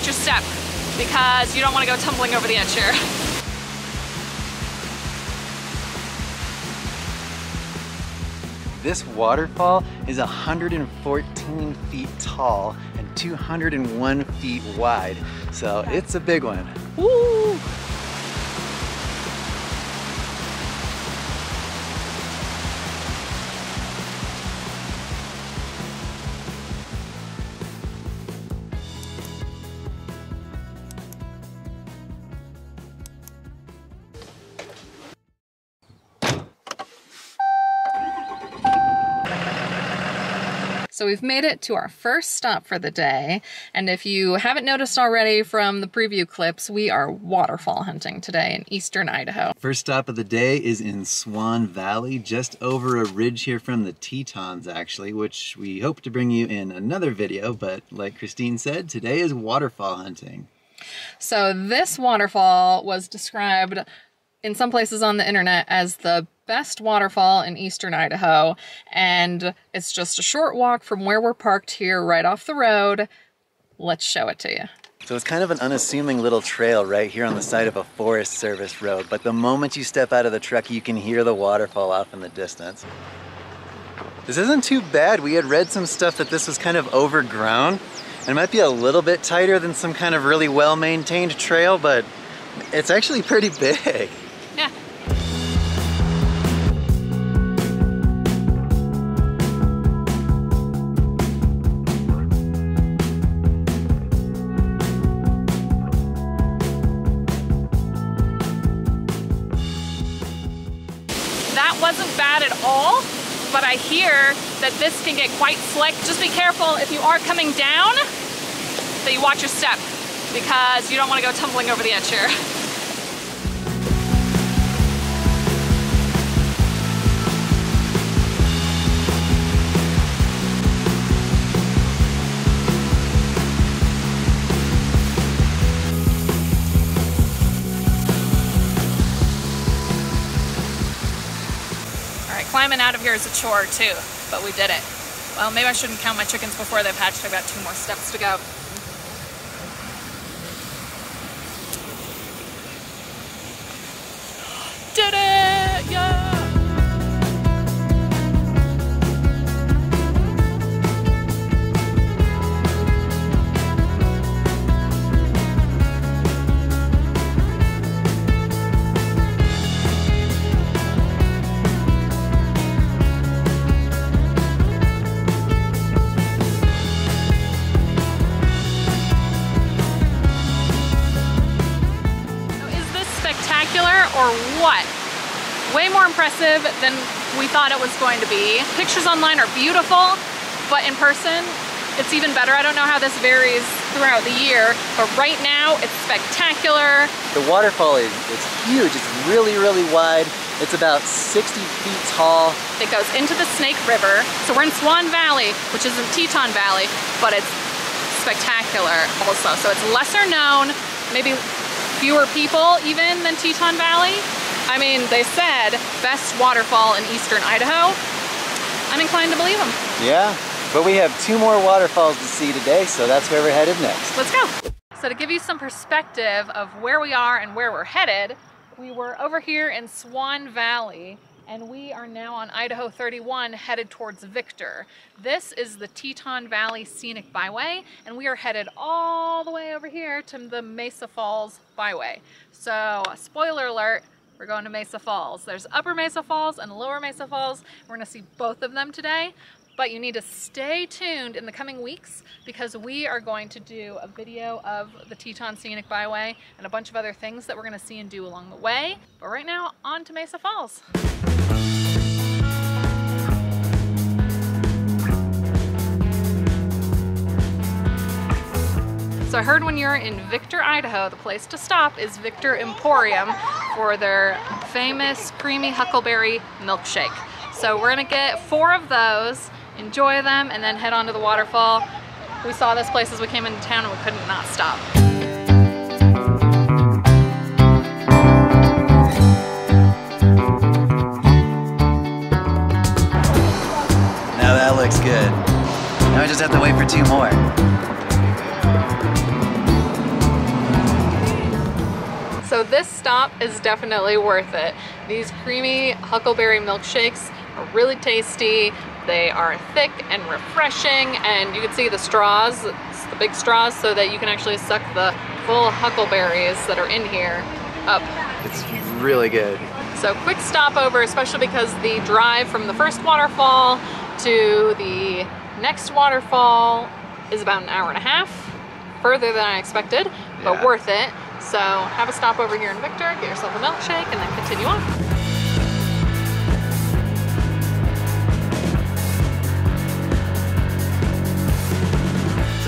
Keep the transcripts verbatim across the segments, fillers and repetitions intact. watch your step because you don't want to go tumbling over the edge here. This waterfall is one hundred fourteen feet tall and two hundred one feet wide, so it's a big one. Woo! So we've made it to our first stop for the day, and if you haven't noticed already from the preview clips, we are waterfall hunting today in eastern Idaho. First stop of the day is in Swan Valley, just over a ridge here from the Tetons actually, which we hope to bring you in another video, but like Christine said, today is waterfall hunting. So this waterfall was described in some places on the internet as the best waterfall in eastern Idaho, and it's just a short walk from where we're parked here right off the road. Let's show it to you. So it's kind of an unassuming little trail right here on the side of a Forest Service road, but the moment you step out of the truck you can hear the waterfall off in the distance. This isn't too bad. We had read some stuff that this was kind of overgrown and it might be a little bit tighter than some kind of really well-maintained trail, but it's actually pretty big. Yeah. Wasn't bad at all, but I hear that this can get quite slick. Just be careful if you are coming down that you watch your step because you don't want to go tumbling over the edge here. Climbing out of here is a chore too, but we did it. Well, maybe I shouldn't count my chickens before they've hatched. I've got two more steps to go. Did it! Yeah! Or what? Way more impressive than we thought it was going to be. Pictures online are beautiful, but in person, it's even better. I don't know how this varies throughout the year, but right now, it's spectacular. The waterfall is it's huge. It's really, really wide. It's about sixty feet tall. It goes into the Snake River. So we're in Swan Valley, which isn't Teton Valley, but it's spectacular also. So it's lesser known, maybe fewer people even than Teton Valley. I mean, they said best waterfall in eastern Idaho. I'm inclined to believe them. Yeah, but we have two more waterfalls to see today, so that's where we're headed next. Let's go. So to give you some perspective of where we are and where we're headed, we were over here in Swan Valley, and we are now on Idaho thirty-one headed towards Victor. This is the Teton Valley Scenic Byway, and we are headed all the way over here to the Mesa Falls Byway. So, spoiler alert, we're going to Mesa Falls. There's Upper Mesa Falls and Lower Mesa Falls. We're gonna see both of them today, but you need to stay tuned in the coming weeks because we are going to do a video of the Teton Scenic Byway and a bunch of other things that we're gonna see and do along the way. But right now, on to Mesa Falls. So I heard when you're in Victor, Idaho, the place to stop is Victor Emporium for their famous creamy huckleberry milkshake. So we're gonna get four of those, enjoy them, and then head on to the waterfall. We saw this place as we came into town and we couldn't not stop. Now that looks good. Now I just have to wait for two more. So this stop is definitely worth it. These creamy huckleberry milkshakes are really tasty. They are thick and refreshing, and you can see the straws, it's the big straws, so that you can actually suck the full huckleberries that are in here up. It's really good. So quick stopover, especially because the drive from the first waterfall to the next waterfall is about an hour and a half, further than I expected, but yeah, worth it. So have a stop over here in Victor, get yourself a milkshake, and then continue on.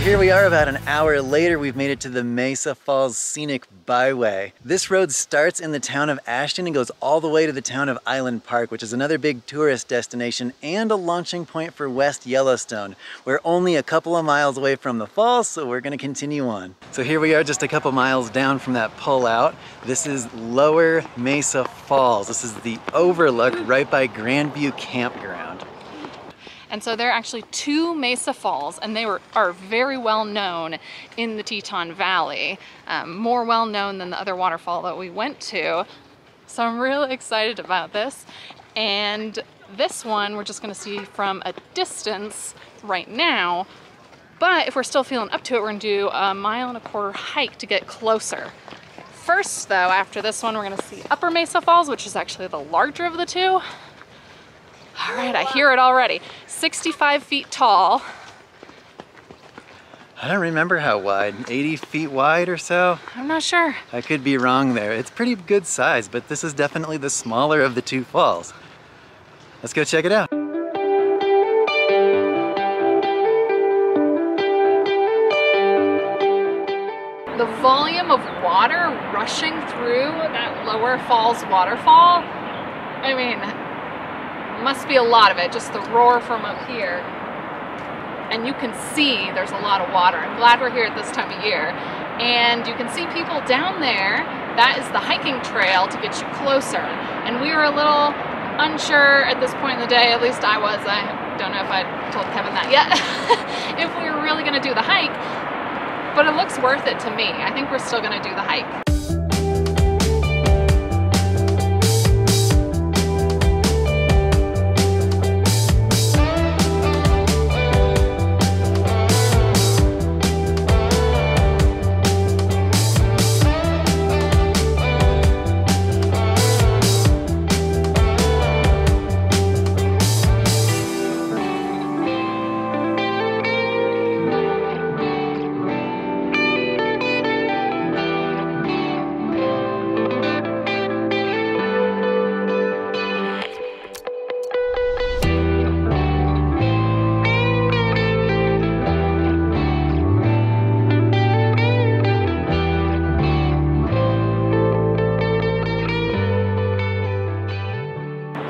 Here we are about an hour later. We've made it to the Mesa Falls Scenic Byway. This road starts in the town of Ashton and goes all the way to the town of Island Park, which is another big tourist destination and a launching point for West Yellowstone. We're only a couple of miles away from the falls, so we're gonna continue on. So here we are just a couple miles down from that pullout. This is Lower Mesa Falls. This is the overlook right by Grandview Campground. And so there are actually two Mesa Falls, and they were, are very well known in the Teton Valley, um, more well known than the other waterfall that we went to. So I'm really excited about this. And this one we're just gonna see from a distance right now, but if we're still feeling up to it, we're gonna do a mile and a quarter hike to get closer. First though, after this one, we're gonna see Upper Mesa Falls, which is actually the larger of the two. All right, I hear it already. sixty-five feet tall. I don't remember how wide, eighty feet wide or so? I'm not sure. I could be wrong there. It's pretty good size, but this is definitely the smaller of the two falls. Let's go check it out. The volume of water rushing through that Lower Falls waterfall, I mean, must be a lot of it, just the roar from up here. And you can see there's a lot of water. I'm glad we're here at this time of year. And you can see people down there. That is the hiking trail to get you closer. And we were a little unsure at this point in the day, at least I was. I don't know if I told Kevin that yet, if we were really gonna do the hike. But it looks worth it to me. I think we're still gonna do the hike.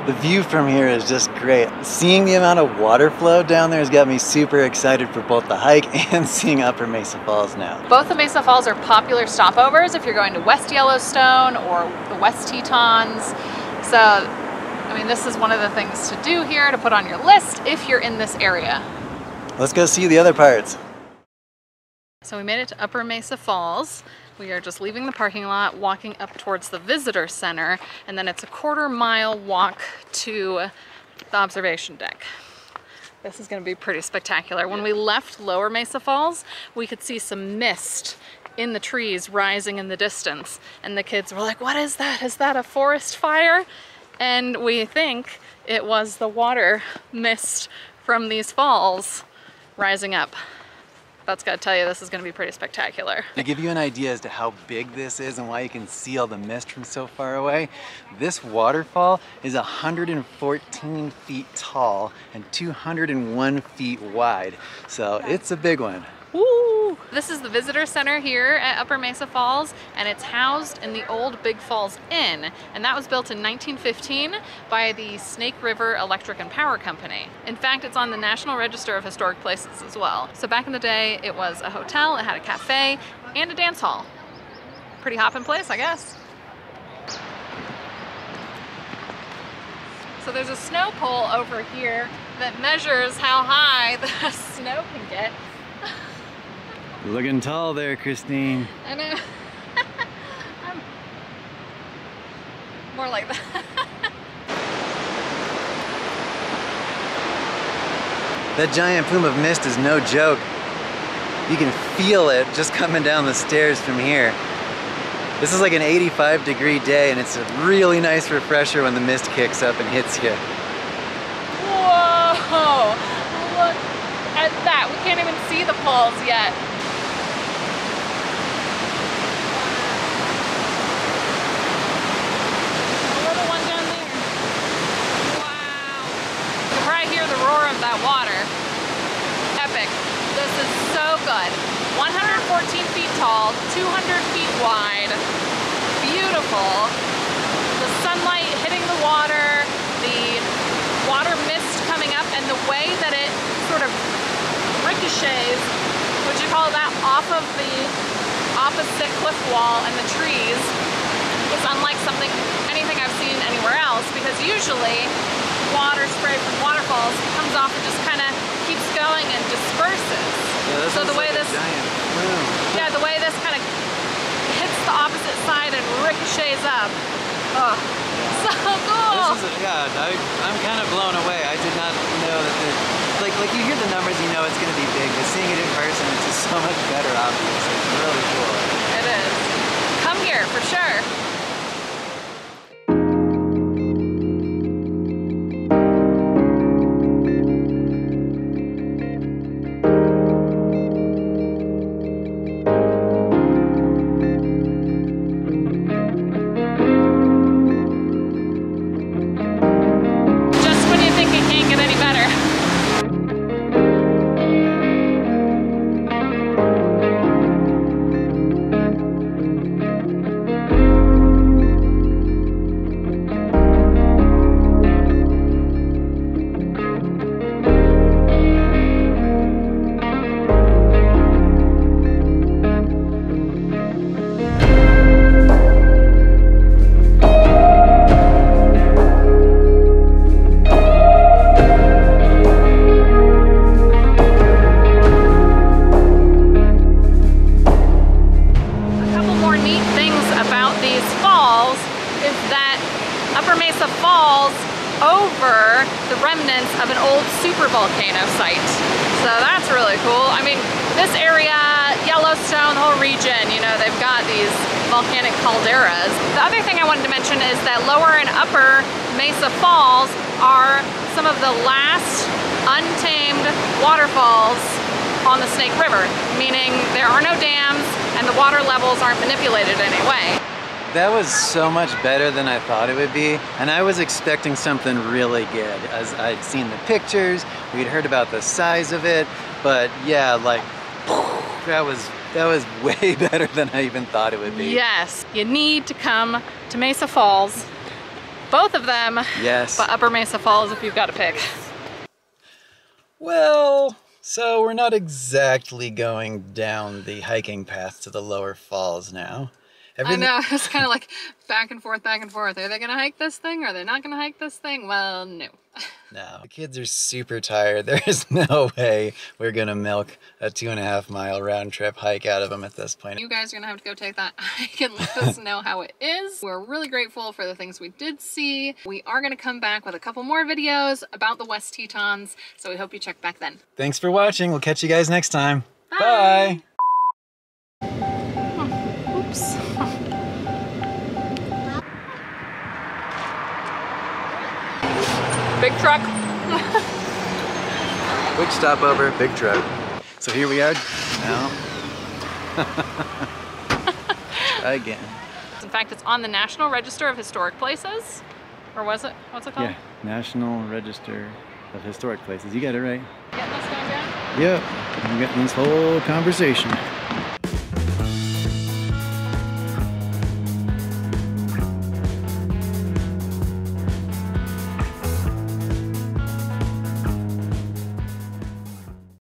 The view from here is just great. Seeing the amount of water flow down there has got me super excited for both the hike and seeing Upper Mesa Falls now. Both the Mesa Falls are popular stopovers if you're going to West Yellowstone or the West Tetons. So, I mean, this is one of the things to do here, to put on your list if you're in this area. Let's go see the other parts. So we made it to Upper Mesa Falls. We are just leaving the parking lot, walking up towards the visitor center, and then it's a quarter mile walk to the observation deck. This is gonna be pretty spectacular. When we left Lower Mesa Falls, we could see some mist in the trees rising in the distance. And the kids were like, what is that? Is that a forest fire? And we think it was the water mist from these falls rising up. That's gotta tell you, this is gonna be pretty spectacular. To give you an idea as to how big this is and why you can see all the mist from so far away, this waterfall is one hundred fourteen feet tall and two hundred one feet wide. So it's a big one. Woo! This is the visitor center here at Upper Mesa Falls, and it's housed in the old Big Falls Inn, and that was built in nineteen fifteen by the Snake River Electric and Power Company. In fact, it's on the National Register of Historic Places as well. So back in the day, it was a hotel, it had a cafe, and a dance hall. Pretty hoppin' place, I guess. So there's a snow pole over here that measures how high the snow can get. Looking tall there, Christine. I know. I'm, more like that. That giant plume of mist is no joke. You can feel it just coming down the stairs from here. This is like an eighty-five degree day, and it's a really nice refresher when the mist kicks up and hits you. Whoa! Look at that. We can't even see the falls yet. Another one down there. Wow. You can probably hear the roar of that water. Epic. This is so good. one hundred fourteen feet tall, two hundred feet wide, beautiful. The sunlight hitting the water, the water mist coming up, and the way that it sort of ricochets, would you call that, off of the opposite cliff wall and the trees is unlike something, anything I've seen anywhere else, because usually water spray from waterfalls comes off and just kind of keeps going and disperses. Yeah, so the way like this, yeah, the way this kind of hits the opposite side and ricochets up. Oh, yeah. So cool. This is a, yeah, I, I'm kind of blown away. I did not know that. Like, like you hear the numbers, you know it's going to be big, but seeing it in person, it's just so much better. Obviously, it's really cool. It is. Come here for sure. So much better than I thought it would be, and I was expecting something really good as I'd seen the pictures, we'd heard about the size of it, but yeah, like that was that was way better than I even thought it would be. Yes, you need to come to Mesa Falls, both of them. Yes, but Upper Mesa Falls if you've got to pick. Well, so we're not exactly going down the hiking path to the lower falls now. Everything. I know, it's kind of like back and forth, back and forth. Are they going to hike this thing? Are they not going to hike this thing? Well, no. No. The kids are super tired. There is no way we're going to milk a two and a half mile round trip hike out of them at this point. You guys are going to have to go take that hike and let us know how it is. We're really grateful for the things we did see. We are going to come back with a couple more videos about the West Tetons, so we hope you check back then. Thanks for watching. We'll catch you guys next time. Bye. Bye. Oh, oops. Big truck. Quick stopover, big truck. So here we are now. Again. In fact, it's on the National Register of Historic Places. Or was it? What's it called? Yeah, National Register of Historic Places. You got it right. Getting this going down? Yep. We got this whole conversation.